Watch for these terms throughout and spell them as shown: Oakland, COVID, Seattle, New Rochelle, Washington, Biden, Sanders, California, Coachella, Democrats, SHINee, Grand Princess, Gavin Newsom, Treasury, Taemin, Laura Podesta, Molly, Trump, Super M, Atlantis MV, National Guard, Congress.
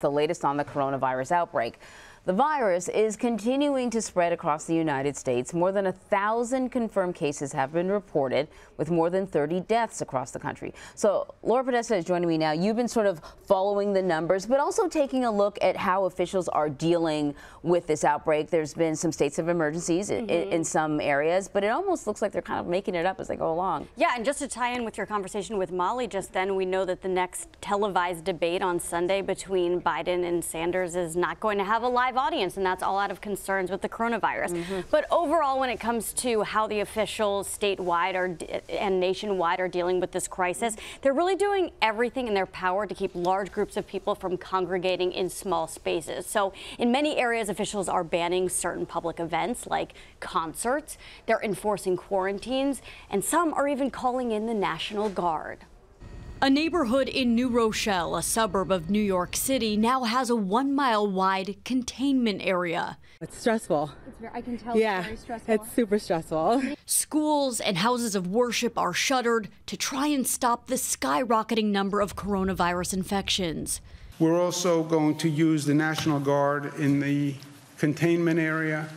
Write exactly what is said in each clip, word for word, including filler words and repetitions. The latest on the coronavirus outbreak. The virus is continuing to spread across the United States. More than a thousand confirmed cases have been reported, with more than thirty deaths across the country. So Laura Podesta is joining me now. You've been sort of following the numbers, but also taking a look at how officials are dealing with this outbreak. There's been some states of emergencies mm-hmm. in, in some areas, but it almost looks like they're kind of making it up as they go along. Yeah, and just to tie in with your conversation with Molly just then, we know that the next televised debate on Sunday between Biden and Sanders is not going to have a live audience, and that's all out of concerns with the coronavirus. Mm-hmm. But overall, when it comes to how the officials statewide are and nationwide are dealing with this crisis, they're really doing everything in their power to keep large groups of people from congregating in small spaces. So in many areas, officials are banning certain public events like concerts. They're enforcing quarantines, and some are even calling in the National Guard. A neighborhood in New Rochelle, a suburb of New York City, now has a one-mile-wide containment area. It's stressful. It's very, I can tell yeah, it's very stressful. It's super stressful. Schools and houses of worship are shuttered to try and stop the skyrocketing number of coronavirus infections. We're also going to use the National Guard in the containment area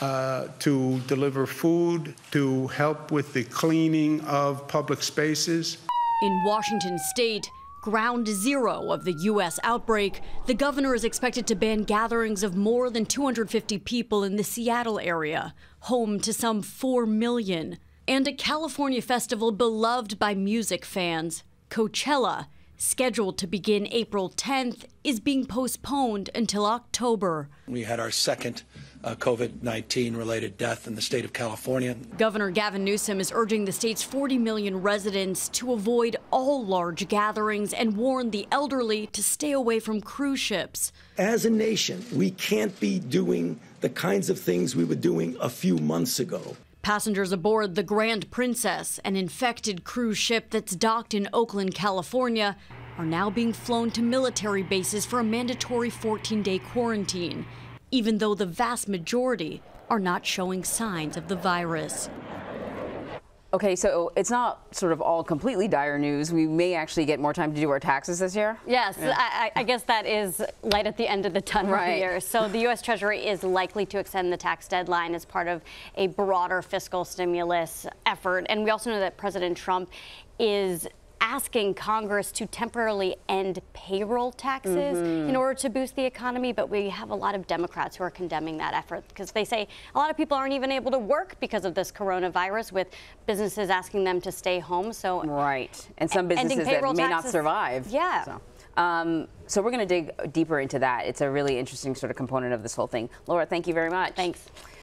uh, to deliver food, to help with the cleaning of public spaces. In Washington state, ground zero of the U S outbreak, the governor is expected to ban gatherings of more than two hundred fifty people in the Seattle area, home to some four million, and a California festival beloved by music fans, Coachella, scheduled to begin April tenth, is being postponed until October. We had our second uh, COVID nineteen related death in the state of California. Governor Gavin Newsom is urging the state's forty million residents to avoid all large gatherings and warn the elderly to stay away from cruise ships. As a nation, we can't be doing the kinds of things we were doing a few months ago. Passengers aboard the Grand Princess, an infected cruise ship that's docked in Oakland, California, are now being flown to military bases for a mandatory fourteen-day quarantine, even though the vast majority are not showing signs of the virus. Okay, so it's not sort of all completely dire news. We may actually get more time to do our taxes this year. Yes, yeah. I, I guess that is light at the end of the tunnel right. here. So the U S Treasury is likely to extend the tax deadline as part of a broader fiscal stimulus effort. And we also know that President Trump is asking Congress to temporarily end payroll taxes mm-hmm. in order to boost the economy, but we have a lot of Democrats who are condemning that effort because they say a lot of people aren't even able to work because of this coronavirus, with businesses asking them to stay home. So right, and some businesses that may not survive. Yeah. So. Um, so we're going to dig deeper into that. It's a really interesting sort of component of this whole thing. Laura, thank you very much. Thanks.